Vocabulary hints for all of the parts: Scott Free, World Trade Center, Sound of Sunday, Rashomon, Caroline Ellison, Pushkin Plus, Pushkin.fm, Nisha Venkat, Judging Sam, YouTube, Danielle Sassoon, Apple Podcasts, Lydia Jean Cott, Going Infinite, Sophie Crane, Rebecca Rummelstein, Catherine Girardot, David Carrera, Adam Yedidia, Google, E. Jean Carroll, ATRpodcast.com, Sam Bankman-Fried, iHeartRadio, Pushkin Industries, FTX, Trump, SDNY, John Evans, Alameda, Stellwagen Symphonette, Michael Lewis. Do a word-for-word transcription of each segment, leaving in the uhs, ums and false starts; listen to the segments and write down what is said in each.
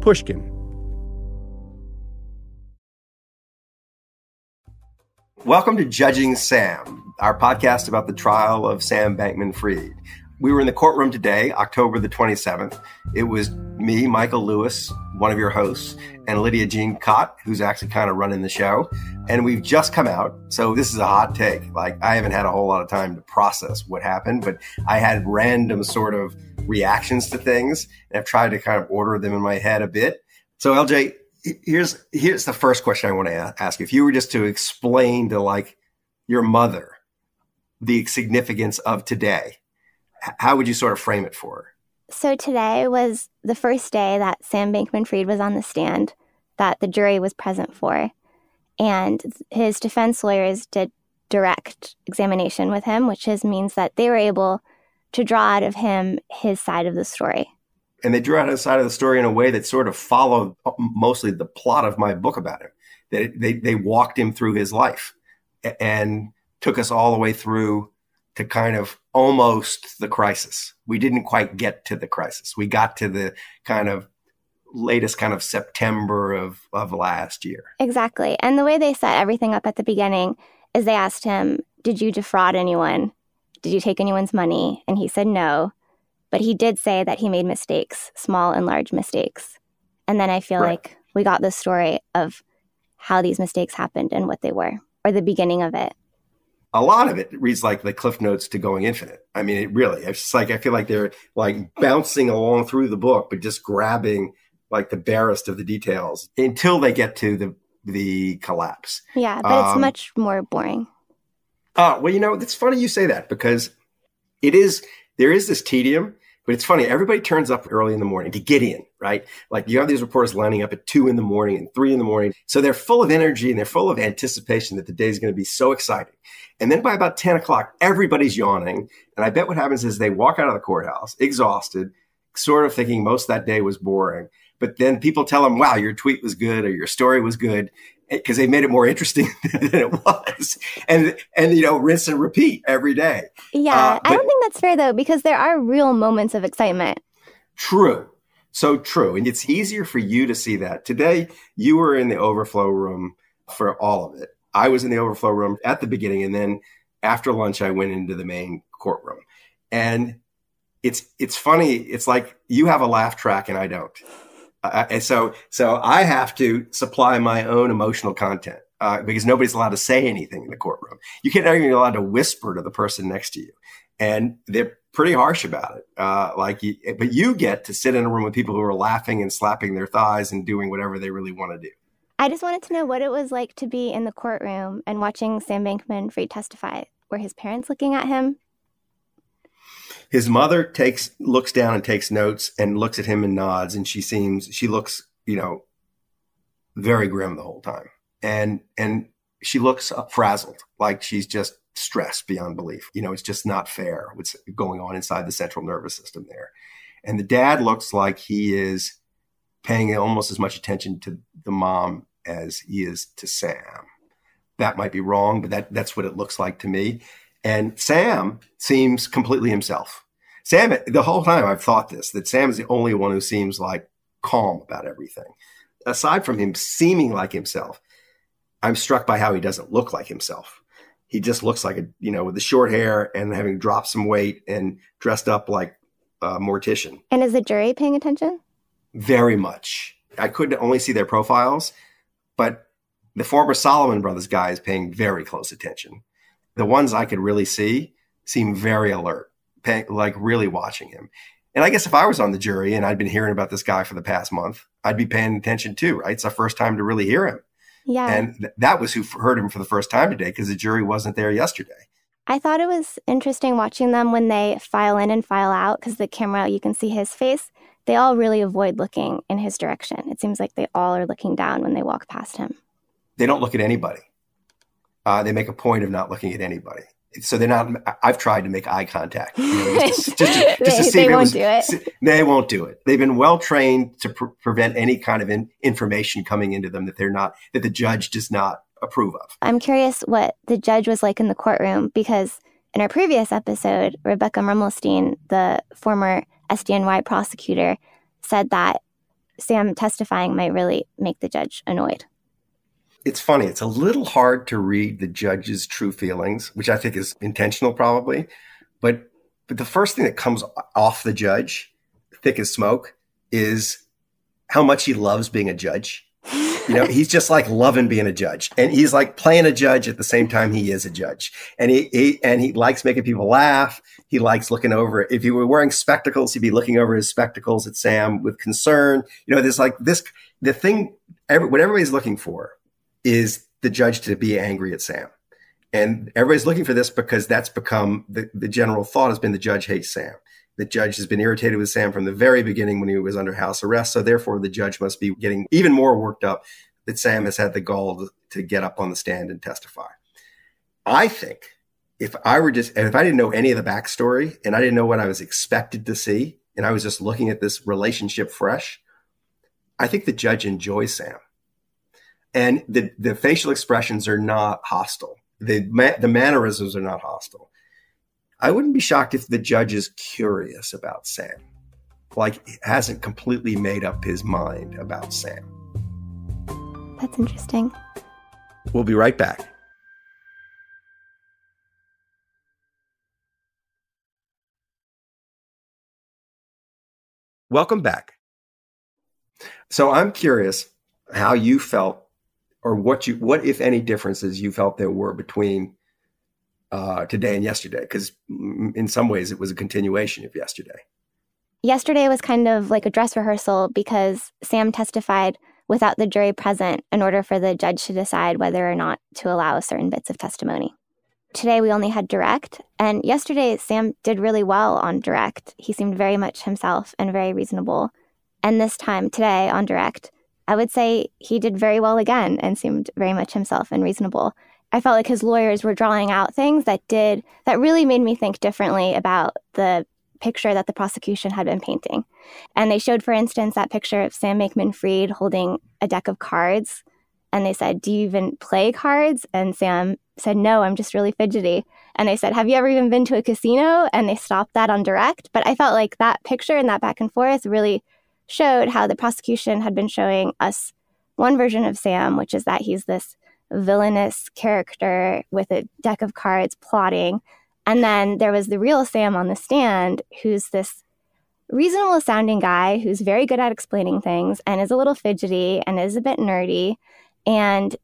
Pushkin. Welcome to Judging Sam, our podcast about the trial of Sam Bankman-Fried. We were in the courtroom today, October the twenty-seventh. It was me, Michael Lewis, one of your hosts, and Lydia Jean Cott, who's actually kind of running the show. And we've just come out, so this is a hot take. Like, I haven't had a whole lot of time to process what happened, but I had random sort of reactions to things, and I've tried to kind of order them in my head a bit. So, L J, here's here's the first question I want to ask. If you were just to explain to, like, your mother the significance of today, how would you sort of frame it for her? So today was the first day that Sam Bankman-Fried was on the stand that the jury was present for. And his defense lawyers did direct examination with him, which is, means that they were able to draw out of him his side of the story. And they drew out his side of the story in a way that sort of followed mostly the plot of my book about him. They, they, they walked him through his life and took us all the way through to kind of almost the crisis. We didn't quite get to the crisis. We got to the kind of latest kind of September of, of last year. Exactly. And the way they set everything up at the beginning is they asked him, did you defraud anyone? Did you take anyone's money? And he said no. But he did say that he made mistakes, small and large mistakes. And then I feel right. like we got the story of how these mistakes happened and what they were, or the beginning of it. A lot of it reads like the Cliff Notes to Going Infinite. I mean, it really, it's just like, I feel like they're like bouncing along through the book, but just grabbing like the barest of the details until they get to the, the collapse. Yeah, but um, it's much more boring. Oh, uh, well, you know, it's funny you say that because it is, there is this tedium, but it's funny. Everybody turns up early in the morning to get in, right? Like you have these reporters lining up at two in the morning and three in the morning. So they're full of energy and they're full of anticipation that the day is going to be so exciting. And then by about ten o'clock, everybody's yawning. And I bet what happens is they walk out of the courthouse, exhausted, sort of thinking most of that day was boring. But then people tell them, wow, your tweet was good or your story was good, because they made it more interesting than it was. And, and you know, rinse and repeat every day. Yeah, uh, but, I don't think that's fair, though, because there are real moments of excitement. True. So true. And it's easier for you to see that. Today, you were in the overflow room for all of it. I was in the overflow room at the beginning, and then after lunch, I went into the main courtroom. And it's it's funny. It's like you have a laugh track and I don't. Uh, and so so I have to supply my own emotional content uh, because nobody's allowed to say anything in the courtroom. You can't even be allowed to whisper to the person next to you. And they're pretty harsh about it. Uh, like, you, But you get to sit in a room with people who are laughing and slapping their thighs and doing whatever they really want to do. I just wanted to know what it was like to be in the courtroom and watching Sam Bankman-Fried testify. Were his parents looking at him? His mother takes looks down and takes notes and looks at him and nods. And she seems she looks, you know, very grim the whole time. And and she looks frazzled, like she's just stressed beyond belief. You know, it's just not fair what's going on inside the central nervous system there. And the dad looks like he is paying almost as much attention to the mom as he is to Sam. That might be wrong, but that, that's what it looks like to me. And Sam seems completely himself. Sam, the whole time I've thought this, that Sam is the only one who seems like calm about everything. Aside from him seeming like himself, I'm struck by how he doesn't look like himself. He just looks like, a you know, with the short hair and having dropped some weight and dressed up like a mortician. And is the jury paying attention? Very much. I could only see their profiles, but the former Solomon Brothers guy is paying very close attention. The ones I could really see seem very alert, pay, like really watching him. And I guess if I was on the jury and I'd been hearing about this guy for the past month, I'd be paying attention too, right? It's our first time to really hear him. Yeah. And th- that was who f- heard him for the first time today because the jury wasn't there yesterday. I thought it was interesting watching them when they file in and file out because the camera, you can see his face. They all really avoid looking in his direction. It seems like they all are looking down when they walk past him. They don't look at anybody. Uh, they make a point of not looking at anybody. So they're not, I've tried to make eye contact. You know, just, just, just, just to see they, they won't was, do it. See, they won't do it. They've been well trained to pr- prevent any kind of in, information coming into them that they're not, that the judge does not approve of. I'm curious what the judge was like in the courtroom because in our previous episode, Rebecca Rummelstein, the former S D N Y prosecutor, said that Sam testifying might really make the judge annoyed. It's funny. It's a little hard to read the judge's true feelings, which I think is intentional probably. But but the first thing that comes off the judge, thick as smoke, is how much he loves being a judge. You know, he's just like loving being a judge. And he's like playing a judge at the same time he is a judge. And he, he and he likes making people laugh. He likes looking over. If he were wearing spectacles, he'd be looking over his spectacles at Sam with concern. You know, there's like this, the thing, every, what everybody's looking for is the judge to be angry at Sam. And everybody's looking for this because that's become the, the general thought has been the judge hates Sam. The judge has been irritated with Sam from the very beginning when he was under house arrest. So therefore, the judge must be getting even more worked up that Sam has had the gall to get up on the stand and testify. I think if I were just, and if I didn't know any of the backstory and I didn't know what I was expected to see, and I was just looking at this relationship fresh, I think the judge enjoys Sam. And the, the facial expressions are not hostile. The, ma- the mannerisms are not hostile. I wouldn't be shocked if the judge is curious about Sam, like hasn't completely made up his mind about Sam. That's interesting. We'll be right back. Welcome back. So I'm curious how you felt or what you, what if any differences you felt there were between Uh, today and yesterday, because in some ways it was a continuation of yesterday. Yesterday was kind of like a dress rehearsal because Sam testified without the jury present in order for the judge to decide whether or not to allow certain bits of testimony. Today we only had direct, and yesterday Sam did really well on direct. He seemed very much himself and very reasonable. And this time today on direct, I would say he did very well again and seemed very much himself and reasonable. I felt like his lawyers were drawing out things that did, that really made me think differently about the picture that the prosecution had been painting. And they showed, for instance, that picture of Sam Bankman-Fried holding a deck of cards. And they said, do you even play cards? And Sam said, no, I'm just really fidgety. And they said, have you ever even been to a casino? And they stopped that on direct. But I felt like that picture and that back and forth really showed how the prosecution had been showing us one version of Sam, which is that he's this villainous character with a deck of cards plotting. And then there was the real Sam on the stand, who's this reasonable sounding guy who's very good at explaining things and is a little fidgety and is a bit nerdy and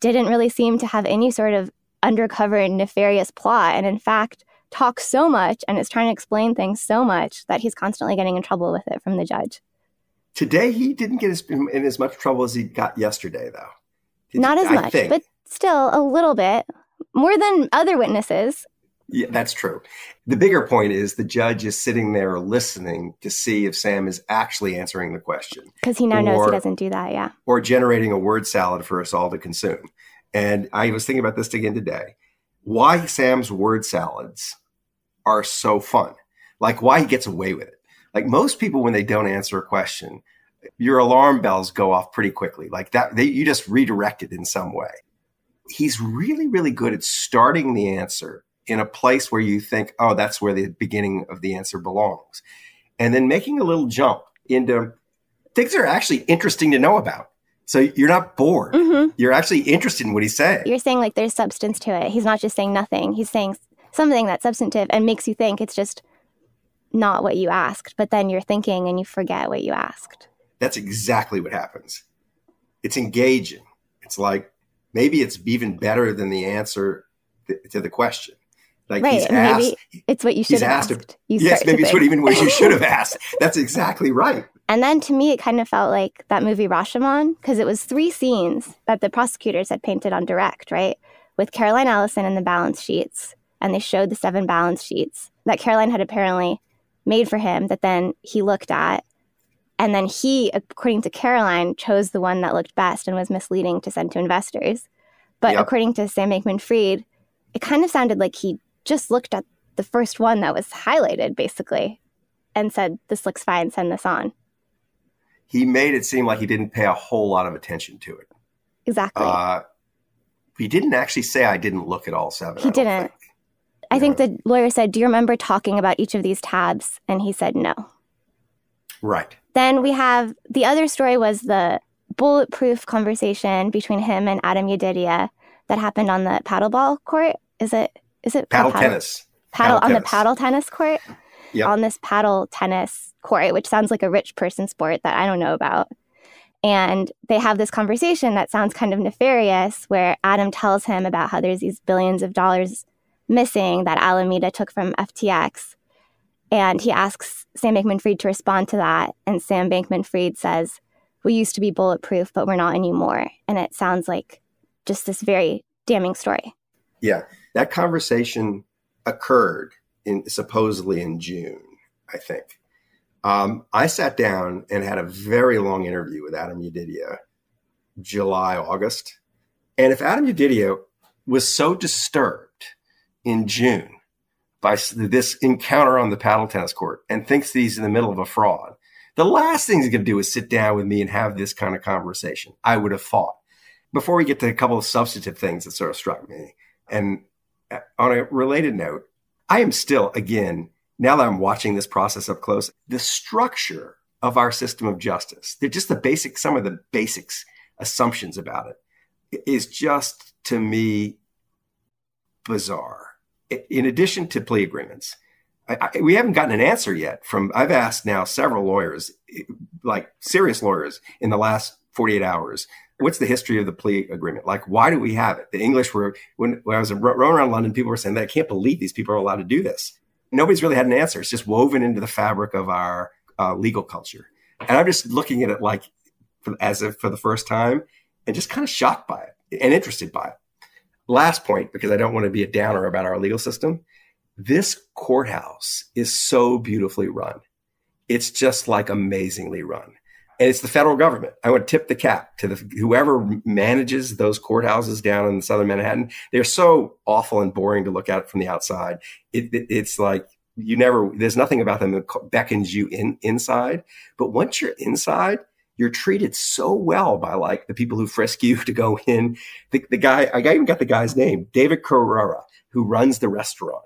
didn't really seem to have any sort of undercover nefarious plot. And in fact, talks so much and is trying to explain things so much that he's constantly getting in trouble with it from the judge. Today, he didn't get in as much trouble as he got yesterday, though. Did Not you, as much, but still a little bit. More than other witnesses. Yeah, that's true. The bigger point is the judge is sitting there listening to see if Sam is actually answering the question. Because he now or, knows he doesn't do that, yeah. Or generating a word salad for us all to consume. And I was thinking about this again today. Why Sam's word salads are so fun. Like why he gets away with it. Like most people, when they don't answer a question, your alarm bells go off pretty quickly like that. They, you just redirect it in some way. He's really, really good at starting the answer in a place where you think, oh, that's where the beginning of the answer belongs. And then making a little jump into things that are actually interesting to know about. So you're not bored. Mm-hmm. You're actually interested in what he's saying. You're saying like there's substance to it. He's not just saying nothing. He's saying something that's substantive and makes you think it's just not what you asked. But then you're thinking and you forget what you asked. That's exactly what happens. It's engaging. It's like, maybe it's even better than the answer th- to the question. Like right, he's asked, maybe it's what you should have asked. asked. A, yes, maybe it's what even what you should have asked. That's exactly right. And then to me, it kind of felt like that movie Rashomon, because it was three scenes that the prosecutors had painted on direct, right? With Caroline Ellison and the balance sheets. And they showed the seven balance sheets that Caroline had apparently made for him that then he looked at. And then he, according to Caroline, chose the one that looked best and was misleading to send to investors. But yep. According to Sam Bankman-Fried, it kind of sounded like he just looked at the first one that was highlighted, basically, and said, this looks fine, send this on. He made it seem like he didn't pay a whole lot of attention to it. Exactly. Uh, he didn't actually say, I didn't look at all seven. He I didn't. Think. I no. think the lawyer said, do you remember talking about each of these tabs? And he said, no. Right. Then we have, the other story was the bulletproof conversation between him and Adam Yedidia that happened on the paddleball court. Is it? Is it paddle, paddle tennis? Paddle, paddle on tennis. The paddle tennis court. Yep. On this paddle tennis court, which sounds like a rich person sport that I don't know about. And they have this conversation that sounds kind of nefarious, where Adam tells him about how there's these billions of dollars missing that Alameda took from F T X. And he asks Sam Bankman-Fried to respond to that. And Sam Bankman-Fried says, "We used to be bulletproof, but we're not anymore." And it sounds like just this very damning story. Yeah, that conversation occurred in supposedly in June, I think. Um, I sat down and had a very long interview with Adam Yedidia, July, August. And if Adam Yedidia was so disturbed in June by this encounter on the paddle tennis court and thinks that he's in the middle of a fraud, the last thing he's going to do is sit down with me and have this kind of conversation, I would have thought. Before we get to a couple of substantive things that sort of struck me, and on a related note, I am still, again, now that I'm watching this process up close, the structure of our system of justice, they're just the basic, some of the basics assumptions about it is just, to me, bizarre. In addition to plea agreements, I, I, we haven't gotten an answer yet from, I've asked now several lawyers, like serious lawyers in the last forty-eight hours, what's the history of the plea agreement? Like, why do we have it? The English were, when, when I was running around London, people were saying that I can't believe these people are allowed to do this. Nobody's really had an answer. It's just woven into the fabric of our uh, legal culture. And I'm just looking at it like for, as if for the first time and just kind of shocked by it and interested by it. Last point, because I don't want to be a downer about our legal system. This courthouse is so beautifully run. It's just like amazingly run. And it's the federal government. I would tip the cap to the, whoever manages those courthouses down in southern Manhattan. They're so awful and boring to look at from the outside. It, it, it's like you never, there's nothing about them that beckons you in inside. But once you're inside, you're treated so well by like the people who frisk you to go in. The, the guy, I even got the guy's name, David Carrera, who runs the restaurant.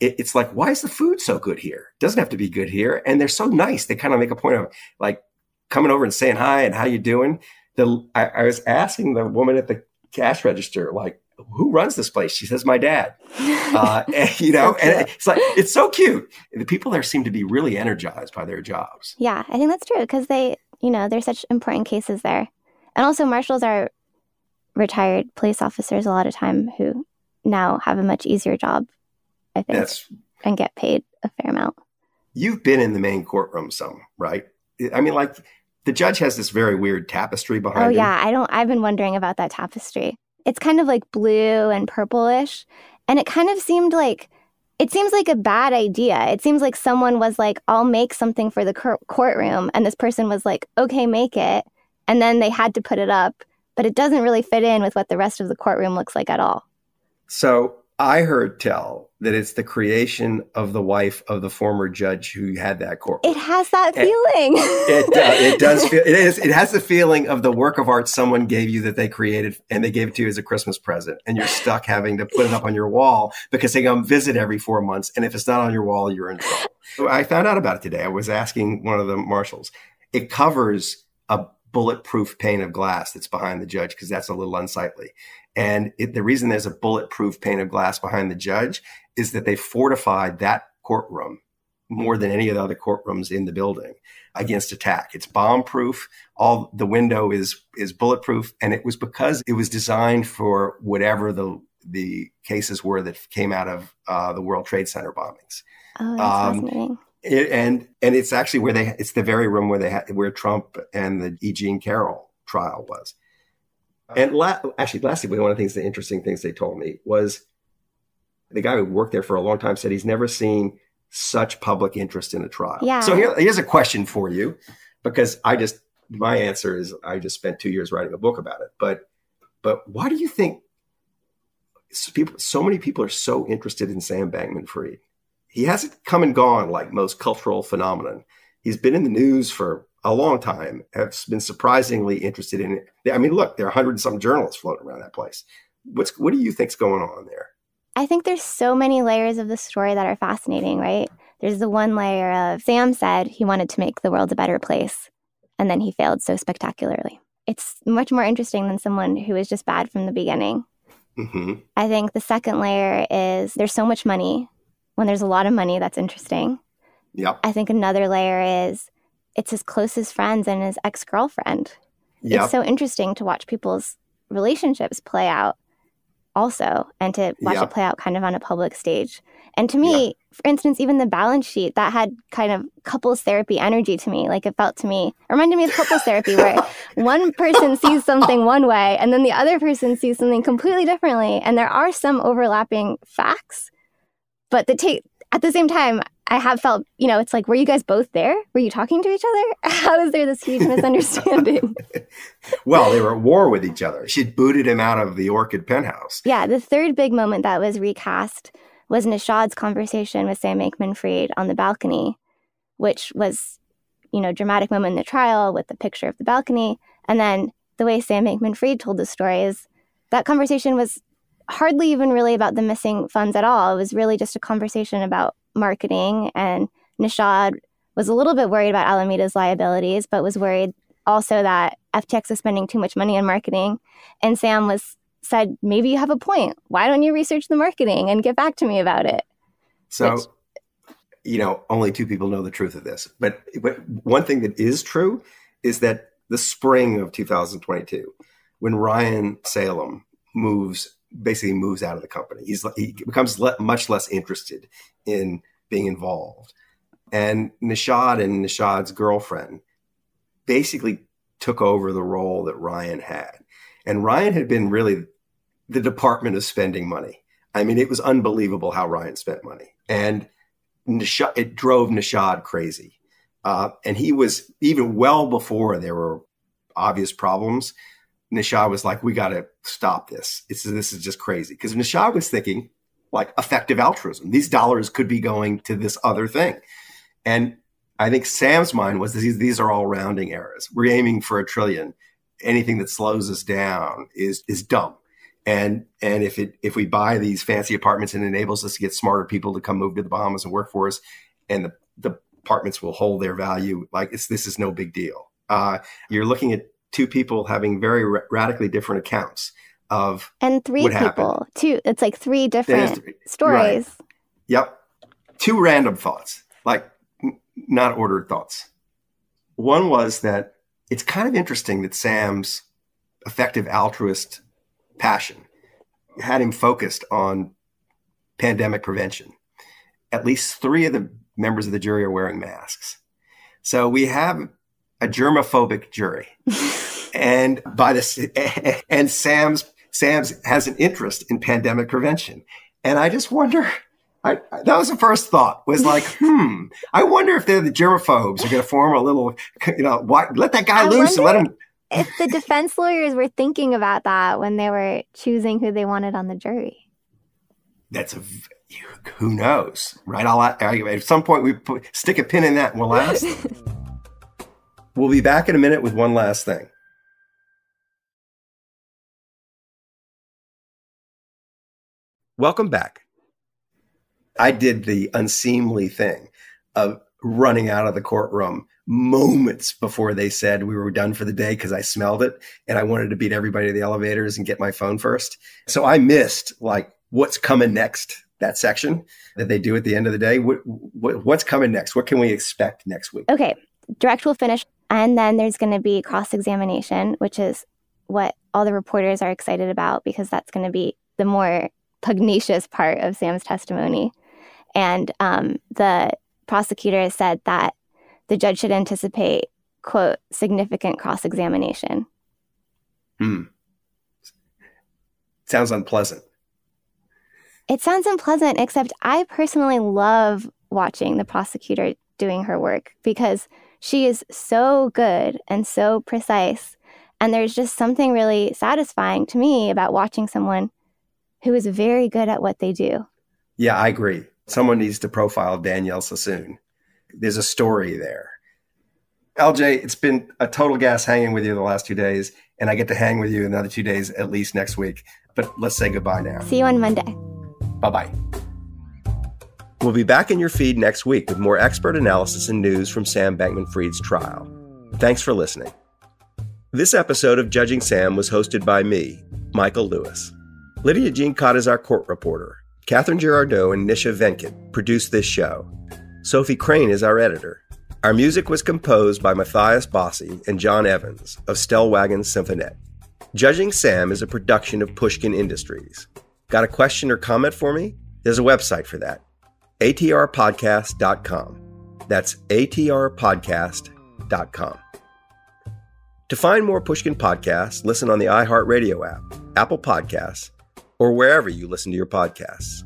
It's like, why is the food so good here? It doesn't have to be good here. And they're so nice. They kind of make a point of like coming over and saying hi and how you doing. The I, I was asking the woman at the cash register, like, who runs this place? She says, my dad. Uh, and, you know, so and it's like, it's so cute. The people there seem to be really energized by their jobs. Yeah, I think that's true because they, you know, there's such important cases there. And also marshals are retired police officers a lot of time who now have a much easier job, I think, That's, and get paid a fair amount. You've been in the main courtroom some, right? I mean, like the judge has this very weird tapestry behind him. Oh, yeah. Him. I don't, I've been wondering about that tapestry. It's kind of like blue and purplish. And it kind of seemed like, it seems like a bad idea. It seems like someone was like, I'll make something for the cur- courtroom. And this person was like, okay, make it. And then they had to put it up. But it doesn't really fit in with what the rest of the courtroom looks like at all. So I heard tell that it's the creation of the wife of the former judge who had that courtroom. It has that feeling. It, it, does, it does feel, it is, it has the feeling of the work of art someone gave you that they created and they gave it to you as a Christmas present. And you're stuck having to put it up on your wall because they come visit every four months. And if it's not on your wall, you're in trouble. So I found out about it today. I was asking one of the marshals. It covers a bulletproof pane of glass that's behind the judge because that's a little unsightly. And it, the reason there's a bulletproof pane of glass behind the judge is that they fortified that courtroom more than any of the other courtrooms in the building against attack. It's bomb proof. All the window is is bulletproof. And it was because it was designed for whatever the the cases were that came out of uh, the World Trade Center bombings. Oh, that's um, fascinating. It, and and it's actually where they it's the very room where they had, where Trump and the E. Jean Carroll trial was. And la- actually, lastly, one of the things, the interesting things they told me was the guy who worked there for a long time said he's never seen such public interest in a trial. Yeah. So here, here's a question for you, because I just, my answer is I just spent two years writing a book about it. But, but why do you think people, so many people are so interested in Sam Bankman-Fried? He hasn't come and gone like most cultural phenomenon. He's been in the news for a long time, have been surprisingly interested in it. I mean, look, there are a hundred and some journalists floating around that place. What's What do you think's going on there? I think there's so many layers of the story that are fascinating, right? There's the one layer of Sam said he wanted to make the world a better place, and then he failed so spectacularly. It's much more interesting than someone who was just bad from the beginning. Mm-hmm. I think the second layer is there's so much money. When there's a lot of money, that's interesting. Yep. I think another layer is it's his closest friends and his ex-girlfriend. Yep. It's so interesting to watch people's relationships play out also, and to watch yep. it play out kind of on a public stage. And to me, yep. for instance, even the balance sheet, that had kind of couples therapy energy to me. Like it felt to me, reminded me of couples therapy where one person sees something one way and then the other person sees something completely differently. And there are some overlapping facts, but the take at the same time, I have felt, you know, it's like, were you guys both there? Were you talking to each other? How is there this huge misunderstanding? Well, they were at war with each other. She'd booted him out of the Orchid penthouse. Yeah, the third big moment that was recast was Nishad's conversation with Sam Bankman-Fried on the balcony, which was, you know, dramatic moment in the trial with the picture of the balcony. And then the way Sam Bankman-Fried told the story is that conversation was hardly even really about the missing funds at all. It was really just a conversation about marketing, and Nishad was a little bit worried about Alameda's liabilities, but was worried also that F T X was spending too much money on marketing. And Sam was said, maybe you have a point. Why don't you research the marketing and get back to me about it? So, Which, you know, only two people know the truth of this. But, but one thing that is true is that the spring of two thousand twenty-two, when Ryan Salem moves basically moves out of the company. He's, he becomes le- much less interested in being involved. And Nishad and Nishad's girlfriend basically took over the role that Ryan had. And Ryan had been really the department of spending money. I mean, it was unbelievable how Ryan spent money. And Nishad, it drove Nishad crazy. Uh, and he was, even well before there were obvious problems, Nishad was like, we got to stop this. It's, this is just crazy. Because Nishad was thinking like effective altruism. These dollars could be going to this other thing. And I think Sam's mind was these, these are all rounding errors. We're aiming for a trillion. Anything that slows us down is is dumb. And and if it if we buy these fancy apartments and enables us to get smarter people to come move to the Bahamas and work for us, and the, the apartments will hold their value, like it's, this is no big deal. Uh, you're looking at two people having very ra- radically different accounts of and three what happened. people. Two, it's like three different three, stories. Right. Yep, two random thoughts, like n- not ordered thoughts. One was that it's kind of interesting that Sam's effective altruist passion had him focused on pandemic prevention. At least three of the members of the jury are wearing masks, so we have a germophobic jury. And by the and Sam's Sam's has an interest in pandemic prevention, and I just wonder. I, that was the first thought. Was like, hmm. I wonder if they're the germaphobes are going to form a little. You know, why, let that guy I loose and let him. If the defense lawyers were thinking about that when they were choosing who they wanted on the jury. That's a. Who knows, right? I'll at some point we put, stick a pin in that. And we'll ask them. We'll be back in a minute with one last thing. Welcome back. I did the unseemly thing of running out of the courtroom moments before they said we were done for the day because I smelled it and I wanted to beat everybody to the elevators and get my phone first. So I missed like what's coming next, that section that they do at the end of the day. What, what, what's coming next? What can we expect next week? Okay, direct will finish. And then there's going to be cross-examination, which is what all the reporters are excited about because that's going to be the more pugnacious part of Sam's testimony. And um, the prosecutor said that the judge should anticipate, quote, significant cross-examination. Hmm. Sounds unpleasant. It sounds unpleasant, except I personally love watching the prosecutor doing her work because she is so good and so precise. And there's just something really satisfying to me about watching someone who is very good at what they do. Yeah, I agree. Someone needs to profile Danielle Sassoon. There's a story there. L J, it's been a total gas hanging with you the last two days, and I get to hang with you another two days at least next week. But let's say goodbye now. See you on Monday. Bye-bye. We'll be back in your feed next week with more expert analysis and news from Sam Bankman-Fried's trial. Thanks for listening. This episode of Judging Sam was hosted by me, Michael Lewis. Lydia Jean Cott is our court reporter. Catherine Girardot and Nisha Venkat produced this show. Sophie Crane is our editor. Our music was composed by Matthias Bossi and John Evans of Stellwagen Symphonette. Judging Sam is a production of Pushkin Industries. Got a question or comment for me? There's a website for that. A T R podcast dot com. That's A T R podcast dot com. To find more Pushkin podcasts, listen on the iHeartRadio app, Apple Podcasts, or wherever you listen to your podcasts.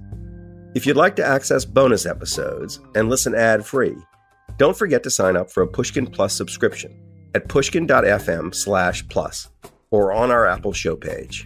If you'd like to access bonus episodes and listen ad-free, don't forget to sign up for a Pushkin Plus subscription at pushkin dot f m slash plus or on our Apple show page.